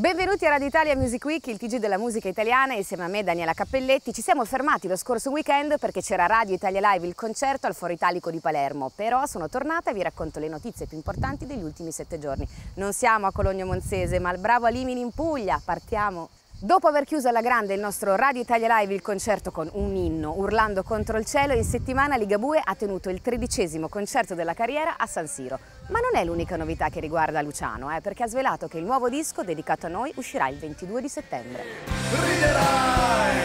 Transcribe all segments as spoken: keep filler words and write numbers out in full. Benvenuti a Radio Italia Music Week, il T G della musica italiana. Insieme a me Daniela Cappelletti. Ci siamo fermati lo scorso weekend perché c'era Radio Italia Live, il concerto al Foro Italico di Palermo. Però sono tornata e vi racconto le notizie più importanti degli ultimi sette giorni. Non siamo a Cologno-Monzese ma al Bravo Alimini in Puglia. Partiamo! Dopo aver chiuso alla grande il nostro Radio Italia Live, il concerto con un inno, urlando contro il cielo, in settimana Ligabue ha tenuto il tredicesimo concerto della carriera a San Siro. Ma non è l'unica novità che riguarda Luciano, eh, perché ha svelato che il nuovo disco dedicato a noi uscirà il ventidue di settembre. Riderai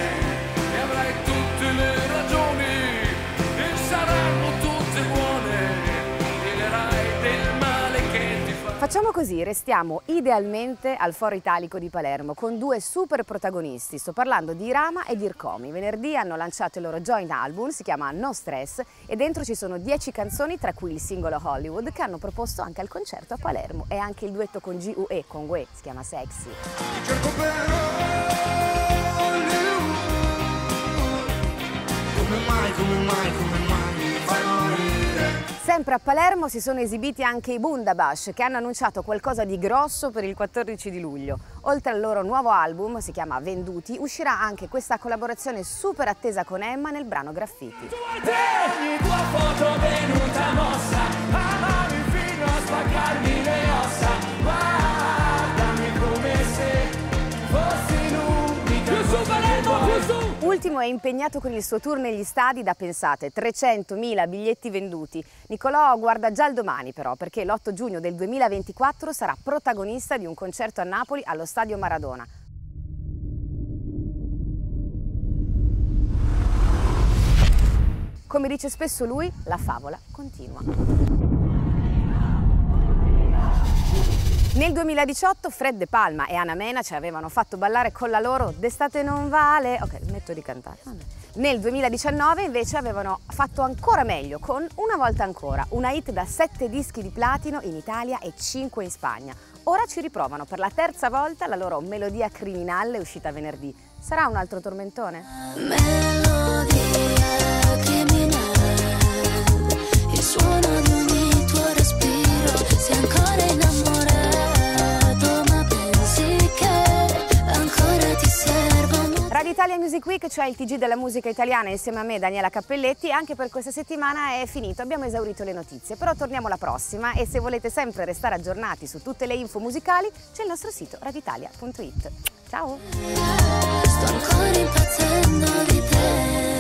e avrai tutte le ragioni e saranno tutte buone, riderai del male che ti fa. Facciamo così, restiamo idealmente al Foro Italico di Palermo con due super protagonisti. Sto parlando di Rama e di Irkomi. Venerdì hanno lanciato il loro joint album, si chiama No Stress, e dentro ci sono dieci canzoni, tra cui il singolo Hollywood, che hanno proposto anche al concerto a Palermo, e anche il duetto con Guè, con Guè, si chiama Sexy. Cerco però Hollywood, come mai, come mai, come mai mi fai morire? Sempre a Palermo si sono esibiti anche i Bundabash, che hanno annunciato qualcosa di grosso per il quattordici di luglio. Oltre al loro nuovo album, si chiama Venduti, uscirà anche questa collaborazione super attesa con Emma nel brano Graffiti. Ultimo è impegnato con il suo tour negli stadi da, pensate, trecentomila biglietti venduti. Niccolò guarda già il domani però, perché l'otto giugno del duemilaventiquattro sarà protagonista di un concerto a Napoli allo Stadio Maradona. Come dice spesso lui, la favola continua. Nel duemiladiciotto Fred De Palma e Ana Mena ci avevano fatto ballare con la loro D'estate non vale. Ok, smetto di cantare. Nel duemiladiciannove invece avevano fatto ancora meglio con Una Volta Ancora, una hit da sette dischi di platino in Italia e cinque in Spagna. Ora ci riprovano per la terza volta la loro Melodia Criminale, uscita venerdì. Sarà un altro tormentone? Melodia criminale, il suono di ogni tuo respiro, sei ancora innamorato. Radio Italia Music Week, cioè il T G della musica italiana, insieme a me Daniela Cappelletti. Anche per questa settimana è finito, abbiamo esaurito le notizie, però torniamo la prossima, e se volete sempre restare aggiornati su tutte le info musicali c'è il nostro sito radioitalia punto it. Ciao! Sto ancora impazzendo di te.